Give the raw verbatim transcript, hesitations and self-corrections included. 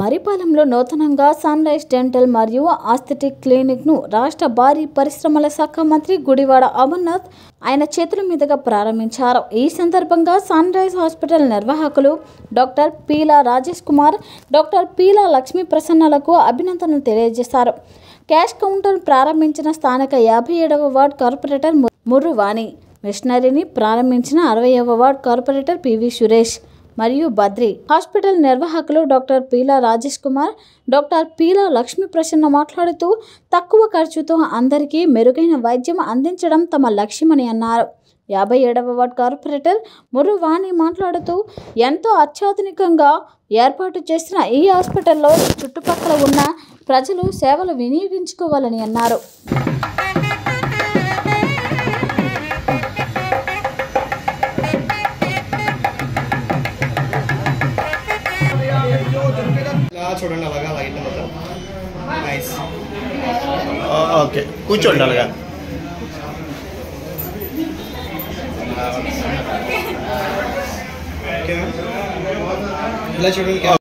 మరిపాలెంలో నూతనంగా sunrise dental మరియు aesthetic clinic ను రాష్ట్ర భారీ పరిశ్రమల శాఖ మంత్రి గుడివాడ అమర్నాథ్ ఆయన చేతుల మీదుగా ప్రారంభించారు. ఈ సందర్భంగా సన్ రైజ్ హాస్పిటల్ నిర్వాహకులు డాక్టర్ పీలా రాజేష్ కుమార్, డాక్టర్ పీలా లక్ష్మీ ప్రసన్నలకు అభినందనలు తెలియజేశారు. క్యాష్ కౌంటర్ ప్రారంభించిన స్థానిక యాభై ఏడవ వార్డు కార్పొరేటర్ ముర్రువాణి, మిషనరీని ప్రారంభించిన అరవైవ వార్డు కార్పొరేటర్ పివి సురేష్ మరియు బద్రి. హాస్పిటల్ నిర్వాహకులు డాక్టర్ పీలా రాజేష్ కుమార్, డాక్టర్ పీలా లక్ష్మీ ప్రసన్న మాట్లాడుతూ తక్కువ ఖర్చుతో అందరికీ మెరుగైన వైద్యం అందించడం తమ లక్ష్యమని అన్నారు. యాభై ఏడవ వార్డు కార్పొరేటర్ మురువాణి మాట్లాడుతూ ఎంతో అత్యాధునికంగా ఏర్పాటు చేసిన ఈ హాస్పిటల్లో చుట్టుపక్కల ఉన్న ప్రజలు సేవలు వినియోగించుకోవాలని అన్నారు. చూడండి అలాగా అలాగే నైస్. ఓకే కూర్చోండి అలాగా. ఓకే ఇలా చూడండి.